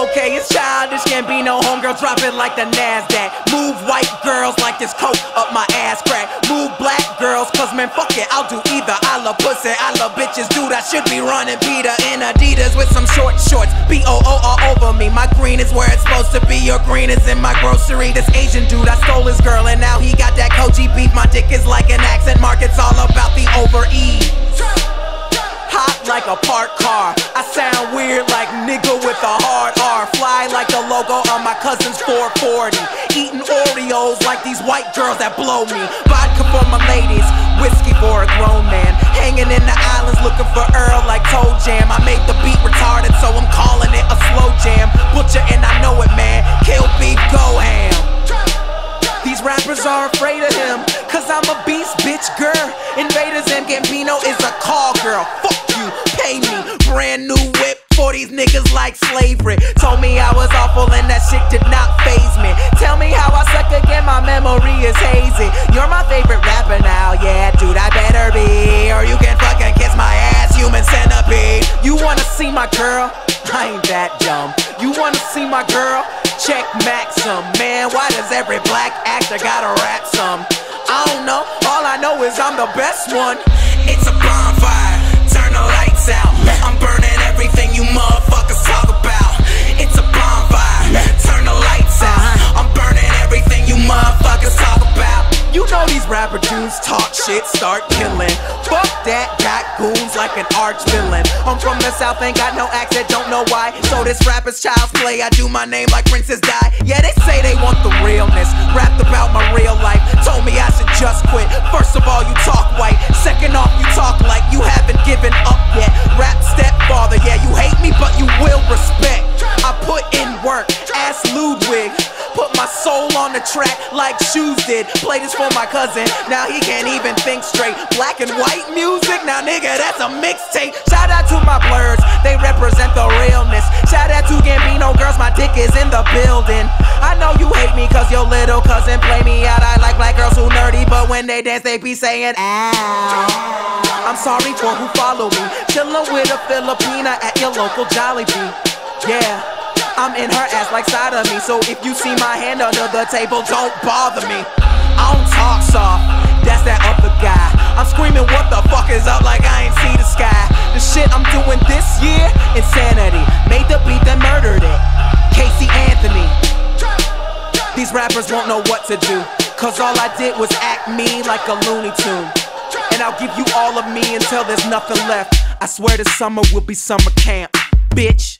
Okay, it's Childish Gambino, homegirl drop it like the NASDAQ. Move white girls like this coat up my ass crack. Move black girls, cause man fuck it, I'll do either. I love pussy, I love bitches, dude, I should be running PETA in Adidas with some short shorts. B-O-O all over me, my green is where it's supposed to be. Your green is in my grocery. This Asian dude, I stole his girl and now he got that Kogi beef. My dick is like an accent mark, it's all about the over-E. Hot like a parked car, I sound weird like nigga with a hard R. Fly like the logo on my cousin's 440. Eating Oreos like these white girls that blow me. Vodka for my ladies, whiskey for a grown man. Hanging in the islands looking for Earl like Toe Jam. I made the beat retarded so I'm calling it a slow jam. Butcher and I know it, man, kill beef, go ham. These rappers are afraid of him, cause I'm a beast, bitch, girl. Invaders and Gambino is a call girl. Fuck you, pay me, brand new whip for these niggas like slavery. Told me I was awful and that shit did not faze me. Tell me how I suck again, my memory is hazy. You're my favorite rapper now, yeah dude, I better be, or you can fucking kiss my ass, Human Centipede. You wanna see my girl? I ain't that dumb. You wanna see my girl? Check Maxim. Man, why does every black actor gotta rap some? I don't know, all I know is I'm the best one. It's a bonfire, turn the lights out. I'm burning everything you motherfuckers talk about. It's a bonfire, turn the lights out. I'm burning everything you motherfuckers talk about. You know these rapper dudes talk shit, start killing. Fuck that, got goons like an arch villain. I'm from the South, ain't got no accent, don't know why. So this rapper's child's play, I do my name like Princess Di. Yeah, they say they want the realness, rapped about my real life. Told me I should just quit. First of all, you talk white. Second off, you talk like you haven't given up yet. Rap stepfather, yeah, you hate me, but you will respect. I put in work, ass Ludwig. Put my soul on the track like shoes did. Play this for my cousin, now he can't even think straight. Black and white music, now nigga, that's a mixtape. Shout out to my blurs, they represent the realness. Shout out to Gambino girls, my dick is in the building. I know you hate me cause your little cousin play me out. I like black girls who nerdy, but when they dance they be saying ow. I'm sorry for who follow me. Chillin' with a Filipina at your local Jollibee. Yeah, I'm in her ass like side of me. So if you see my hand under the table, don't bother me. I don't talk soft, that's that other guy. I'm screaming what the fuck is up like I ain't see the sky. The shit I'm doing this year, insanity. Made the beat that murdered it, Casey Anthony. These rappers won't know what to do, cause all I did was act mean like a Looney Tune. And I'll give you all of me until there's nothing left. I swear this summer will be summer camp, bitch.